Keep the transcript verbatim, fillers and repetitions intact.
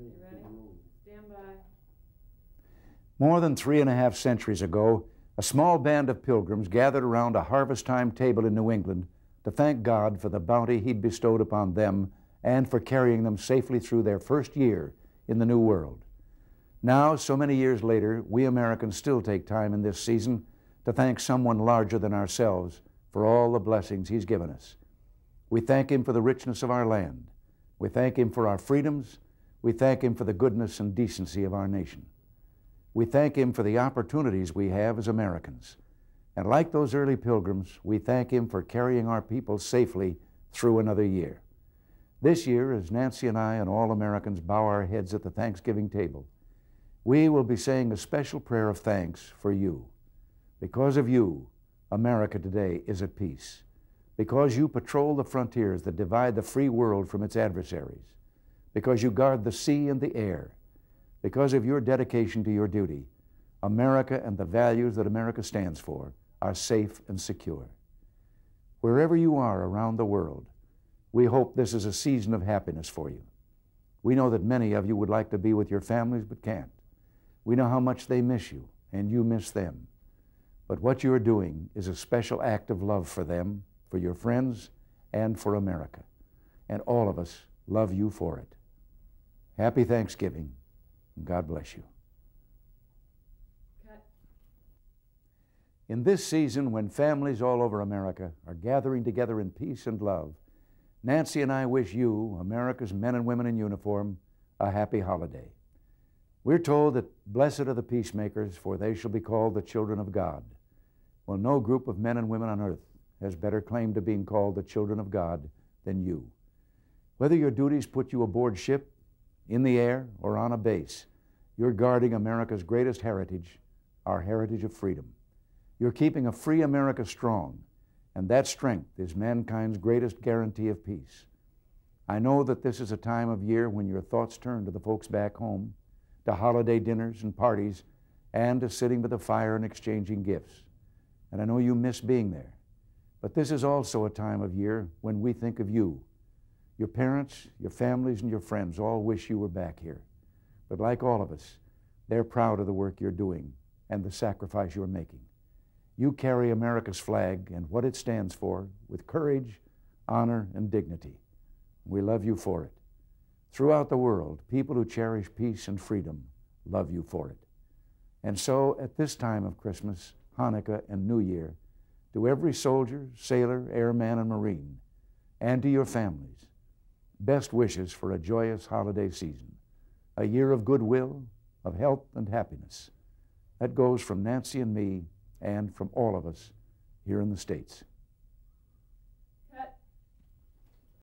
You ready? Stand by. More than three and a half centuries ago, a small band of pilgrims gathered around a harvest-time table in New England to thank God for the bounty he'd bestowed upon them and for carrying them safely through their first year in the New World. Now, so many years later, we Americans still take time in this season to thank someone larger than ourselves for all the blessings he's given us. We thank him for the richness of our land. We thank him for our freedoms. We thank him for the goodness and decency of our nation. We thank him for the opportunities we have as Americans. And like those early pilgrims, we thank him for carrying our people safely through another year. This year, as Nancy and I and all Americans bow our heads at the Thanksgiving table, we will be saying a special prayer of thanks for you. Because of you, America today is at peace. Because you patrol the frontiers that divide the free world from its adversaries. Because you guard the sea and the air. Because of your dedication to your duty, America and the values that America stands for are safe and secure. Wherever you are around the world, we hope this is a season of happiness for you. We know that many of you would like to be with your families but can't. We know how much they miss you and you miss them. But what you're doing is a special act of love for them, for your friends, and for America. And all of us love you for it. Happy Thanksgiving. God bless you. Cut. In this season, when families all over America are gathering together in peace and love, Nancy and I wish you, America's men and women in uniform, a happy holiday. We're told that blessed are the peacemakers, for they shall be called the children of God. Well, no group of men and women on earth has better claim to being called the children of God than you. Whether your duties put you aboard ship, in the air, or on a base, you're guarding America's greatest heritage, our heritage of freedom. You're keeping a free America strong, and that strength is mankind's greatest guarantee of peace. I know that this is a time of year when your thoughts turn to the folks back home, to holiday dinners and parties, and to sitting by the fire and exchanging gifts. And I know you miss being there, but this is also a time of year when we think of you. Your parents, your families, and your friends all wish you were back here. But like all of us, they're proud of the work you're doing and the sacrifice you're making. You carry America's flag and what it stands for with courage, honor, and dignity. We love you for it. Throughout the world, people who cherish peace and freedom love you for it. And so, at this time of Christmas, Hanukkah, and New Year, to every soldier, sailor, airman, and Marine, and to your families, best wishes for a joyous holiday season, a year of goodwill, of health and happiness. That goes from Nancy and me and from all of us here in the States.